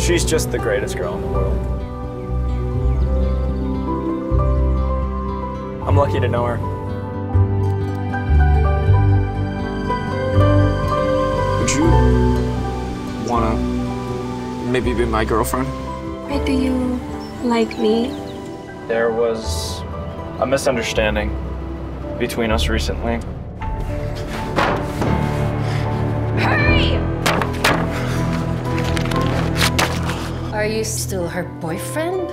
She's just the greatest girl in the world. I'm lucky to know her. Would you wanna maybe be my girlfriend? Why do you like me? There was a misunderstanding between us recently. Are you still her boyfriend?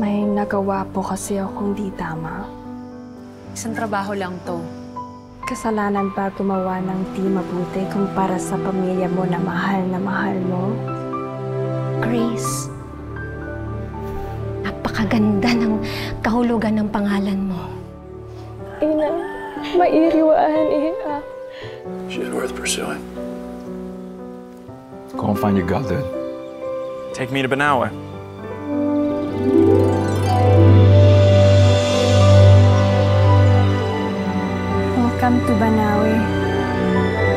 May nagawa po kasi akong di tama. Isang trabaho lang to. Kasalanan ba gumawa ng di mabuti kung para sa pamilya mo na mahal mo? Grace, napakaganda ng kahulugan ng pangalan mo. Ina, mairiwaan eh. She's worth pursuing. Go and find your girl, dude. Take me to Banawa. Welcome to Banawe.